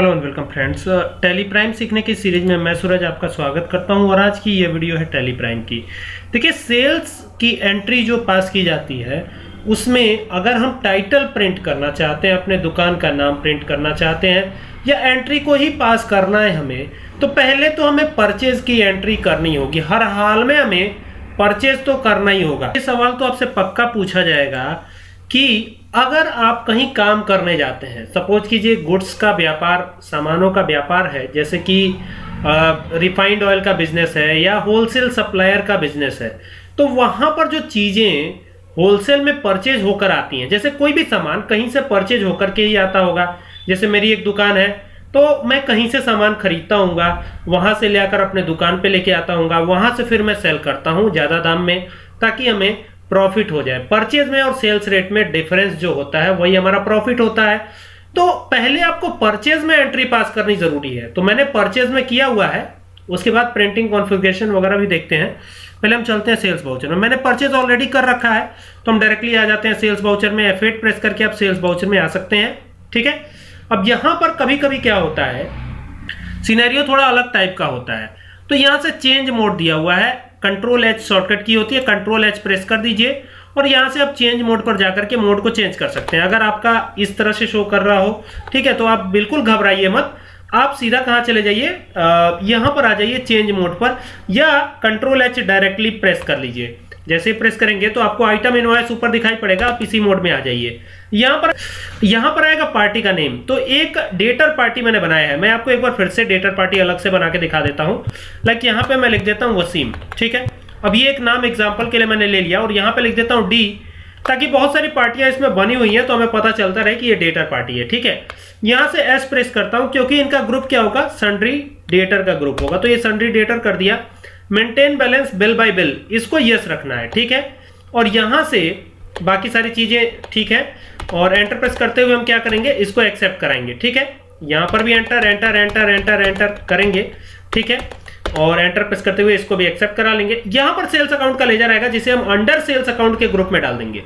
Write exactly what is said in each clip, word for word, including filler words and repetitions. Hello and welcome friends, Tally Prime सीखने की series में मैं सूरज आपका स्वागत करता हूं। और आज की ये वीडियो है टैली प्राइम की। देखिए, सेल्स की एंट्री जो पास की जाती है उसमें अगर हम टाइटल प्रिंट करना चाहते हैं, अपने दुकान का नाम प्रिंट करना चाहते हैं या एंट्री को ही पास करना है हमें, तो पहले तो हमें परचेज की एंट्री करनी होगी। हर हाल में हमें परचेज तो करना ही होगा। ये सवाल तो आपसे पक्का पूछा जाएगा कि अगर आप कहीं काम करने जाते हैं, सपोज कीजिए गुड्स का व्यापार, सामानों का व्यापार है, जैसे कि रिफाइंड ऑयल का बिजनेस है या होलसेल सप्लायर का बिजनेस है, तो वहाँ पर जो चीज़ें होलसेल में परचेज होकर आती हैं, जैसे कोई भी सामान कहीं से परचेज होकर के ही आता होगा। जैसे मेरी एक दुकान है तो मैं कहीं से सामान खरीदता हूँगा, वहाँ से ले आकर अपने दुकान पे लेके आता हूँगा, वहाँ से फिर मैं सेल करता हूँ ज़्यादा दाम में ताकि हमें प्रॉफिट हो जाए। परचेज में और सेल्स रेट में डिफरेंस जो होता है वही हमारा प्रॉफिट होता है। तो पहले आपको परचेज में एंट्री पास करनी जरूरी है। तो मैंने परचेज में किया हुआ है, उसके बाद प्रिंटिंग कॉन्फ़िगरेशन वगैरह भी देखते हैं। पहले हम चलते हैं सेल्स बाउचर में। मैंने परचेज ऑलरेडी कर रखा है तो हम डायरेक्टली आ जाते हैं सेल्स बाउचर में। एफ एट प्रेस करके आप सेल्स बाउचर में आ सकते हैं। ठीक है, अब यहाँ पर कभी कभी क्या होता है, सिनेरियो थोड़ा अलग टाइप का होता है। तो यहाँ से चेंज मोड दिया हुआ है, कंट्रोल एच शॉर्टकट की होती है, कंट्रोल एच प्रेस कर दीजिए और यहाँ से आप चेंज मोड पर जाकर के मोड को चेंज कर सकते हैं। अगर आपका इस तरह से शो कर रहा हो, ठीक है, तो आप बिल्कुल घबराइए मत, आप सीधा कहाँ चले जाइए, यहाँ पर आ जाइए चेंज मोड पर, या कंट्रोल एच डायरेक्टली प्रेस कर लीजिए। जैसे प्रेस करेंगे तो आपको आइटम इनवॉइस ऊपर दिखाई पड़ेगा, आप इसी मोड में आ जाइए। यहाँ पर यहाँ पर आएगा पार्टी का नेम। तो एक डेटर पार्टी मैंने बनाया है, मैं आपको एक बार फिर से डेटर पार्टी अलग से बना के दिखा देता हूँ। लाइक यहाँ पे मैं लिख देता हूँ वसीम, ठीक है। अब ये एक नाम एग्जाम्पल के लिए मैंने ले लिया और यहाँ पे लिख देता हूँ डी, ताकि बहुत सारी पार्टियाँ इसमें बनी हुई हैं तो हमें पता चलता रहे कि ये डेटर पार्टी है। ठीक है, यहाँ से एस प्रेस करता हूँ क्योंकि इनका ग्रुप क्या होगा, सन्ड्री डेटर का ग्रुप होगा, तो ये सन्ड्री डेटर कर दिया। Maintain balance bill by bill, इसको यस रखना है, ठीक है। और यहाँ से बाकी सारी चीज़ें ठीक है, और एंटर प्रेस करते हुए हम क्या करेंगे, इसको एक्सेप्ट कराएंगे, ठीक है। यहाँ पर भी enter enter enter enter enter करेंगे, ठीक है, और एंटर प्रेस करते हुए इसको भी एक्सेप्ट करा लेंगे। यहाँ पर सेल्स अकाउंट का लेजर आएगा जिसे हम अंडर सेल्स अकाउंट के ग्रुप में डाल देंगे।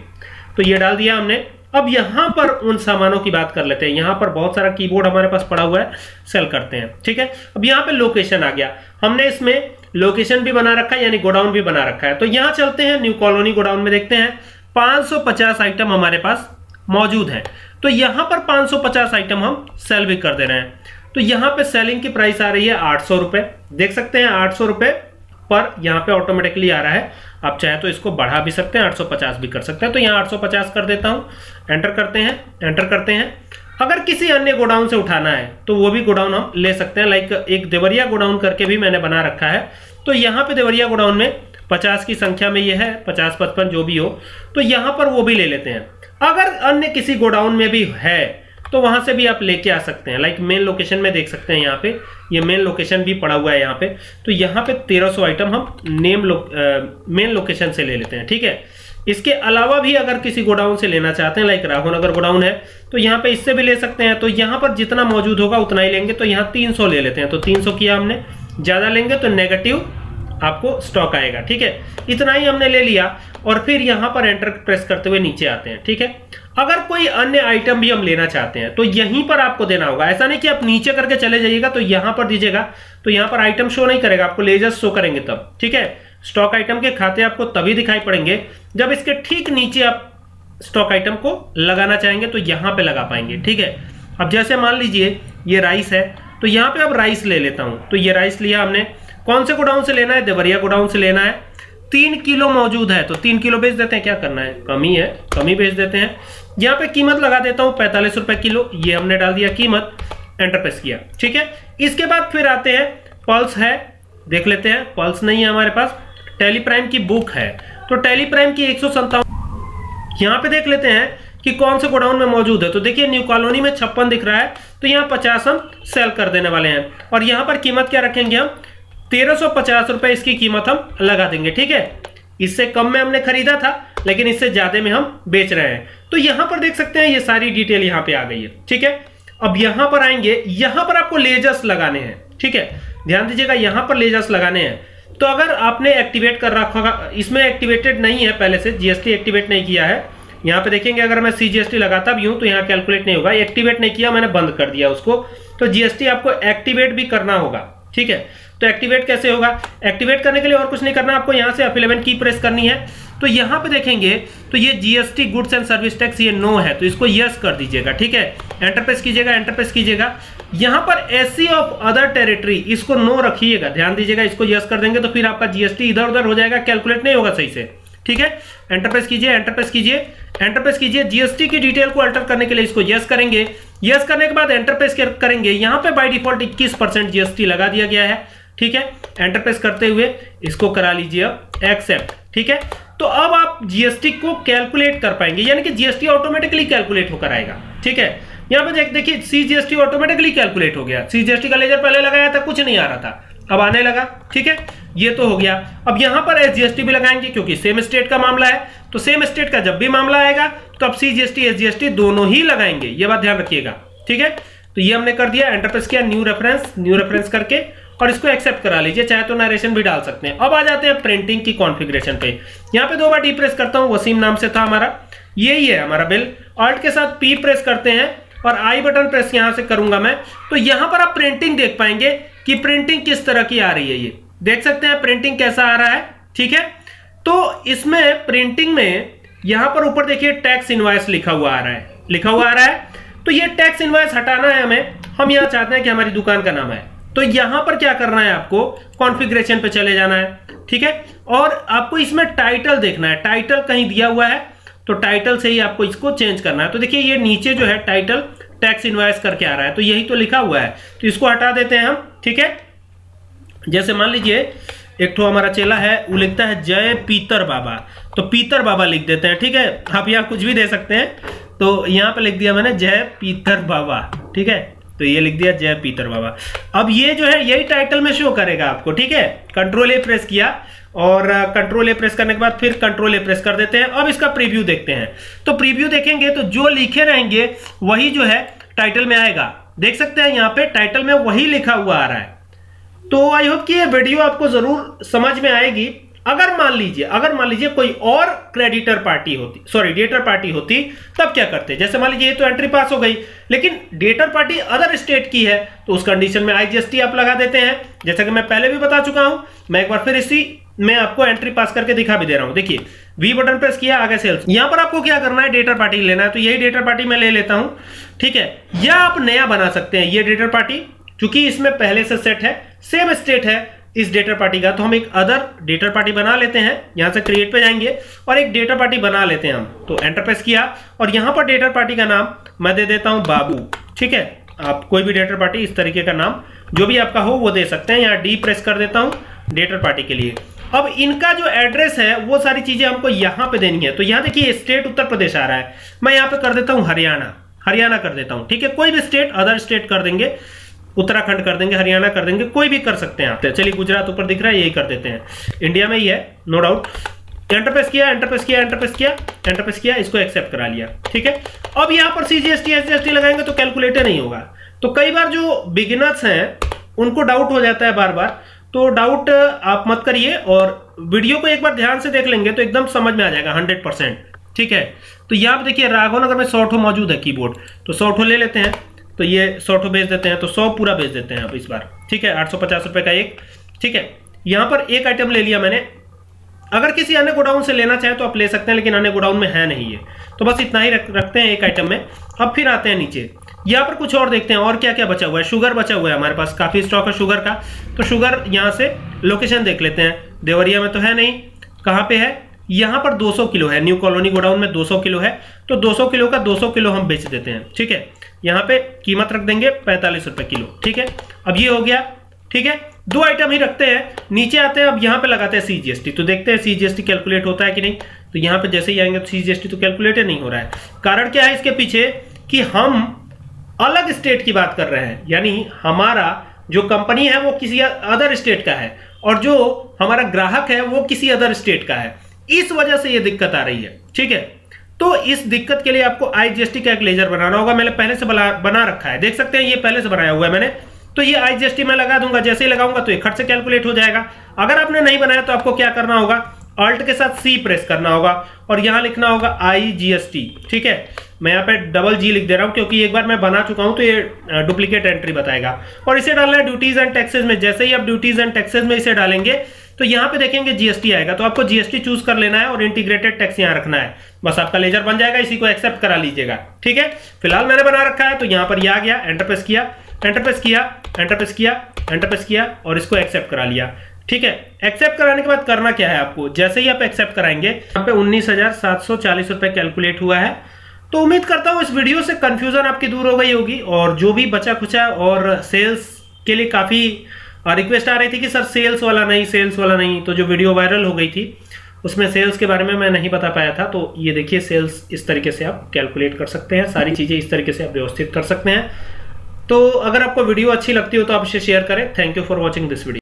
तो ये डाल दिया हमने। अब यहाँ पर उन सामानों की बात कर लेते हैं। यहाँ पर बहुत सारा कीबोर्ड हमारे पास पड़ा हुआ है, सेल करते हैं, ठीक है। अब यहाँ पे लोकेशन आ गया, हमने इसमें लोकेशन भी बना रखा है, यानी गोडाउन भी बना रखा है। तो यहाँ चलते हैं न्यू कॉलोनी गोडाउन में, देखते हैं पाँच सौ पचास आइटम हमारे पास मौजूद हैं। तो यहाँ पर पाँच सौ पचास आइटम हम सेल भी कर दे रहे हैं। तो यहाँ पे सेलिंग की प्राइस आ रही है आठ सौ रुपये, देख सकते हैं आठ सौ रुपये पर यहाँ पे ऑटोमेटिकली आ रहा है। आप चाहे तो इसको बढ़ा भी सकते हैं, आठ सौ पचास भी कर सकते हैं। तो यहाँ आठ सौ पचास कर देता हूँ, एंटर करते हैं एंटर करते हैं अगर किसी अन्य गोडाउन से उठाना है तो वो भी गोडाउन हम ले सकते हैं। लाइक एक देवरिया गोडाउन करके भी मैंने बना रखा है। तो यहाँ पे देवरिया गोडाउन में पचास की संख्या में ये है, पचास पचपन जो भी हो, तो यहाँ पर वो भी ले लेते हैं। अगर अन्य किसी गोडाउन में भी है तो वहाँ से भी आप लेके आ सकते हैं। लाइक मेन लोकेशन में देख सकते हैं, यहाँ पे ये मेन लोकेशन भी पड़ा हुआ है यहाँ पे। तो यहाँ पे तेरह सौ आइटम हम नेम लो, मेन लोकेशन से ले लेते हैं, ठीक है। इसके अलावा भी अगर किसी गोडाउन से लेना चाहते हैं, लाइक राघो नगर गोडाउन है तो यहाँ पे इससे भी ले सकते हैं। तो यहाँ पर जितना मौजूद होगा उतना ही लेंगे। तो यहाँ तीन सौ ले लेते हैं, तो तीन सौ किया हमने। ज़्यादा लेंगे तो नेगेटिव आपको स्टॉक आएगा, ठीक है। इतना ही हमने ले लिया और फिर यहाँ पर एंटर प्रेस करते हुए नीचे आते हैं, ठीक है। अगर कोई अन्य आइटम भी हम लेना चाहते हैं तो यहीं पर आपको देना होगा। ऐसा नहीं कि आप नीचे करके चले जाइएगा तो यहाँ पर दीजिएगा, तो यहाँ पर आइटम शो नहीं करेगा, आपको लेजर शो करेंगे तब, ठीक है। स्टॉक आइटम के खाते आपको तभी दिखाई पड़ेंगे जब इसके ठीक नीचे आप स्टॉक आइटम को लगाना चाहेंगे तो यहाँ पर लगा पाएंगे, ठीक है। अब जैसे मान लीजिए ये राइस है, तो यहाँ पर अब राइस ले लेता हूँ। तो ये राइस लिया हमने, कौन से गोडाउन से लेना है, देवरिया गोडाउन से लेना है। तीन किलो मौजूद है तो तीन किलो बेच देते हैं, क्या करना है, कमी है, कमी बेच देते हैं। यहाँ पे कीमत लगा देता हूँ पैंतालीस रुपए किलो, ये हमने डाल दिया कीमत, एंटर प्रेस किया, ठीक है। इसके बाद फिर आते हैं, पल्स है, देख लेते हैं। पल्स नहीं है हमारे पास, टैली प्राइम की बुक है, तो टैली प्राइम की एक सौ सत्तावन यहाँ पे देख लेते हैं कि कौन से गोडाउन में मौजूद है। तो देखिए न्यू कॉलोनी में छप्पन दिख रहा है, तो यहाँ पचास हम सेल कर देने वाले हैं और यहाँ पर कीमत क्या रखेंगे हम, तेरह सौ पचास रुपए इसकी कीमत हम लगा देंगे, ठीक है। इससे कम में हमने खरीदा था लेकिन इससे ज्यादा में हम बेच रहे हैं। तो यहां पर देख सकते हैं ये सारी डिटेल यहां पे आ गई है, ठीक है। अब यहां पर आएंगे, यहां पर आपको लेजर्स लगाने हैं, ठीक है, ध्यान दीजिएगा, यहां पर लेजर्स लगाने हैं। तो अगर आपने एक्टिवेट कर रखा, इसमें एक्टिवेटेड नहीं है, पहले से जीएसटी एक्टिवेट नहीं किया है यहाँ पे देखेंगे अगर मैं सी जी एस टी लगाता भी हूँ तो यहाँ कैलकुलेट नहीं होगा, एक्टिवेट नहीं किया मैंने, बंद कर दिया उसको। तो जीएसटी आपको एक्टिवेट भी करना होगा, ठीक है। तो एक्टिवेट कैसे होगा, एक्टिवेट करने के लिए और कुछ नहीं करना, आपको यहाँ से एफ इलेवन की प्रेस करनी है। तो यहाँ पे देखेंगे तो ये GST goods and service tax ये नो है, तो इसको यस कर दीजिएगा, ठीक है। एंटर प्रेस कीजिएगा, एंटर प्रेस कीजिएगा। यहाँ पर एसी ऑफ अदर टेरिटरी इसको नो रखिएगा, ध्यान दीजिएगा, इसको यस कर देंगे तो फिर आपका जीएसटी इधर उधर हो जाएगा, कैलकुलेट नहीं होगा सही से, ठीक है। एंटर प्रेस कीजिए, एंटर प्रेस कीजिए, एंटर प्रेस कीजिए। जीएसटी की डिटेल को अल्टर करने के लिए इसको यस करेंगे, यस करने के बाद एंटर प्रेस करेंगे। यहाँ पे बाय डिफॉल्ट इक्कीस परसेंट जीएसटी लगा दिया गया है, ठीक है। एंटर प्रेस करते हुए इसको करा लीजिए अब एक्सेप्ट, ठीक है। तो अब आप जीएसटी को कैलकुलेट कर पाएंगे, यानी कि जीएसटी ऑटोमेटिकली कैलकुलेट होकर आएगा, ठीक है। यहाँ पे देखिए सीजीएसटी ऑटोमेटिकली कैलकुलेट हो गया, सीजीएसटी का लेजर पहले लगाया था कुछ नहीं आ रहा था, अब आने लगा, ठीक है। ये तो हो गया। अब यहां पर एसजीएसटी भी लगाएंगे क्योंकि सेम स्टेट का मामला है, तो सेम स्टेट का जब भी मामला आएगा तो आप सीजीएसटी एसजीएसटी दोनों ही लगाएंगे, ये बात ध्यान रखिएगा, ठीक है। तो ये हमने कर दिया, एंटर प्रेस किया, न्यू रेफरेंस, न्यू रेफरेंस करके और इसको एक्सेप्ट करा लीजिए, चाहे तो नरेशन भी डाल सकते हैं। अब आ जाते हैं प्रिंटिंग की कॉन्फ़िगरेशन पे। यहाँ पे दो बार डी प्रेस करता हूँ, वसीम नाम से था हमारा, यही है हमारा बिल। ऑल्ट के साथ पी प्रेस करते हैं और आई बटन प्रेस यहाँ से करूंगा मैं, तो यहाँ पर आप प्रिंटिंग देख पाएंगे कि प्रिंटिंग किस तरह की आ रही है, ये देख सकते हैं प्रिंटिंग कैसा आ रहा है, ठीक है। तो इसमें प्रिंटिंग में यहाँ पर ऊपर देखिए टैक्स इनवॉइस लिखा हुआ आ रहा है, लिखा हुआ आ रहा है। तो ये टैक्स इनवॉइस हटाना है हमें, हम यहाँ चाहते हैं कि हमारी दुकान का नाम है, तो यहाँ पर क्या करना है आपको, कॉन्फ़िगरेशन पे चले जाना है, ठीक है। और आपको इसमें टाइटल देखना है, टाइटल कहीं दिया हुआ है तो टाइटल से ही आपको इसको चेंज करना है। तो देखिए ये नीचे जो है टाइटल टैक्स इनवॉइस करके आ रहा है, तो यही तो लिखा हुआ है, तो इसको हटा देते हैं हम, ठीक है। जैसे मान लीजिए एक ठो हमारा चेला है, वो लिखता है जय पीतर बाबा, तो पीतर बाबा लिख देते हैं, ठीक है। आप यहाँ कुछ भी दे सकते हैं, तो यहाँ पे लिख दिया मैंने जय पीतर बाबा, ठीक है। तो ये लिख दिया जय पीतर बाबा। अब ये जो है यही टाइटल में शो करेगा आपको, ठीक है। कंट्रोल ए प्रेस किया और कंट्रोल ए प्रेस करने के बाद फिर कंट्रोल ए प्रेस कर देते हैं। अब इसका प्रीव्यू देखते हैं, तो प्रीव्यू देखेंगे तो जो लिखे रहेंगे वही जो है टाइटल में आएगा, देख सकते हैं यहाँ पे टाइटल में वही लिखा हुआ आ रहा है। तो आई होप कि ये वीडियो आपको जरूर समझ में आएगी। अगर मान लीजिए अगर मान लीजिए कोई और क्रेडिटर पार्टी होती सॉरी डेटर पार्टी होती तब क्या करते, जैसे मान लीजिए ये तो एंट्री पास हो गई, लेकिन डेटर पार्टी अदर स्टेट की है तो उस कंडीशन में आईजीएसटी आप लगा देते हैं, जैसा कि मैं पहले भी बता चुका हूं। मैं एक बार फिर इसी मैं आपको एंट्री पास करके दिखा भी दे रहा हूं, देखिए वी बटन प्रेस किया, आगे सेल्स। यहां पर आपको क्या करना है, डेटर पार्टी लेना है, तो यही डेटर पार्टी मैं ले लेता हूं, ठीक है। या आप नया बना सकते हैं, ये डेटर पार्टी चूंकि इसमें पहले से सेट है, सेम स्टेट है इस डेटर पार्टी का, तो हम एक अदर डेटर पार्टी बना लेते हैं। यहां से क्रिएट पे जाएंगे और एक डेटर पार्टी बना लेते हैं हम, तो एंटर प्रेस किया और यहां पर डेटर पार्टी का नाम मैं दे देता हूं बाबू, ठीक है। आप कोई भी डेटर पार्टी इस तरीके का नाम जो भी आपका हो वो दे सकते हैं। यहाँ डी प्रेस कर देता हूं डेटर पार्टी के लिए। अब इनका जो एड्रेस है वो सारी चीजें हमको यहाँ पे देनी है, तो यहाँ देखिए स्टेट उत्तर प्रदेश आ रहा है, मैं यहाँ पे कर देता हूँ हरियाणा, हरियाणा कर देता हूँ, ठीक है। कोई भी स्टेट अदर स्टेट कर देंगे, उत्तराखंड कर देंगे, हरियाणा कर देंगे, कोई भी कर सकते हैं आप। चलिए गुजरात ऊपर दिख रहा है, यही कर देते हैं, इंडिया में ही है नो डाउट। एंटर प्रेस किया, एंटर प्रेस किया, एंटर प्रेस किया, एंटर प्रेस किया, इसको एक्सेप्ट करा लिया, ठीक है। अब यहाँ पर सीजीएसटी एसजीएसटी लगाएंगे तो कैलकुलेटर नहीं होगा। तो कई बार जो बिगिनर्स हैं उनको डाउट हो जाता है बार बार, तो डाउट आप मत करिए और वीडियो को एक बार ध्यान से देख लेंगे तो एकदम समझ में आ जाएगा हंड्रेड परसेंट, ठीक है। तो यहाँ पर देखिए राघवनगर में सौ ठो मौजूद है कीबोर्ड, तो सौ ठो ले लेते हैं, तो ये सौ ठो बेच देते हैं, तो सौ पूरा बेच देते हैं अब इस बार, ठीक है। आठ सौ पचास रुपये का एक, ठीक है। यहाँ पर एक आइटम ले लिया मैंने, अगर किसी अन्य गोडाउन से लेना चाहे तो आप ले सकते हैं, लेकिन अन्य गोडाउन में है नहीं है, तो बस इतना ही रख, रखते हैं एक आइटम में। अब फिर आते हैं नीचे, यहाँ पर कुछ और देखते हैं और क्या क्या बचा हुआ है। शुगर बचा हुआ है हमारे पास, काफ़ी स्टॉक है शुगर का, तो शुगर यहाँ से लोकेशन देख लेते हैं। देवरिया में तो है नहीं, कहाँ पर है, यहाँ पर दो सौ किलो है, न्यू कॉलोनी गोडाउन में दो सौ किलो है, तो दो सौ किलो का दो सौ किलो हम बेच देते हैं, ठीक है। यहाँ पे कीमत रख देंगे पैंतालीस रुपए किलो, ठीक है। अब ये हो गया, ठीक है। दो आइटम ही रखते हैं, नीचे आते हैं, अब यहाँ पे लगाते हैं सीजीएसटी, तो देखते हैं सीजीएसटी कैलकुलेट होता है कि नहीं। तो यहाँ पे जैसे ही आएंगे तो सीजीएसटी तो कैलकुलेट नहीं हो रहा है। कारण क्या है इसके पीछे कि हम अलग स्टेट की बात कर रहे हैं, यानी हमारा जो कंपनी है वो किसी अदर स्टेट का है और जो हमारा ग्राहक है वो किसी अदर स्टेट का है, इस वजह से ये दिक्कत आ रही है, ठीक है। तो इस दिक्कत के लिए आपको आईजीएसटी का एक लेजर बनाना होगा, मैंने पहले से बना रखा है, देख सकते हैं ये पहले से बनाया हुआ है मैंने। तो ये आईजीएसटी मैं लगा दूंगा, जैसे ही लगाऊंगा तो ये खर्च से कैलकुलेट हो जाएगा। अगर आपने नहीं बनाया तो आपको क्या करना होगा, अल्ट के साथ सी प्रेस करना होगा और यहां लिखना होगा आई जी एस टी। ठीक है, मैं यहां पे डबल जी लिख दे रहा हूं क्योंकि एक बार मैं बना चुका हूं तो ये डुप्लीकेट एंट्री बताएगा। और इसे डालना है ड्यूटीज एंड टैक्सेस में। जैसे ही आप ड्यूटीज एंड टैक्सेस में इसे डालेंगे तो यहां पे देखेंगे जीएसटी आएगा, तो आपको जीएसटी चूज कर लेना है और इंटीग्रेटेड टैक्स यहां रखना है। बस आपका लेजर बन जाएगा, इसी को एक्सेप्ट करा लीजिएगा। ठीक है, फिलहाल मैंने बना रखा है तो यहां पर ये आ गया, एंटर प्रेस किया, एंटर प्रेस किया, एंटर प्रेस किया, एंटर प्रेस किया और इसको एक्सेप्ट करा लिया। ठीक है, एक्सेप्ट कराने के बाद करना क्या है आपको, जैसे ही आप एक्सेप्ट कराएंगे यहाँ पे उन्नीस हजार सात सौ चालीस रुपए कैलकुलेट हुआ है। तो उम्मीद करता हूँ इस वीडियो से कंफ्यूजन आपकी दूर हो गई होगी और जो भी बचा खुचा और सेल्स के लिए काफी और रिक्वेस्ट आ रही थी कि सर सेल्स वाला नहीं, सेल्स वाला नहीं, तो जो वीडियो वायरल हो गई थी उसमें सेल्स के बारे में मैं नहीं बता पाया था। तो ये देखिए, सेल्स इस तरीके से आप कैलकुलेट कर सकते हैं, सारी चीज़ें इस तरीके से आप व्यवस्थित कर सकते हैं। तो अगर आपको वीडियो अच्छी लगती हो तो आप इसे शेयर करें। Thank you for watching this video.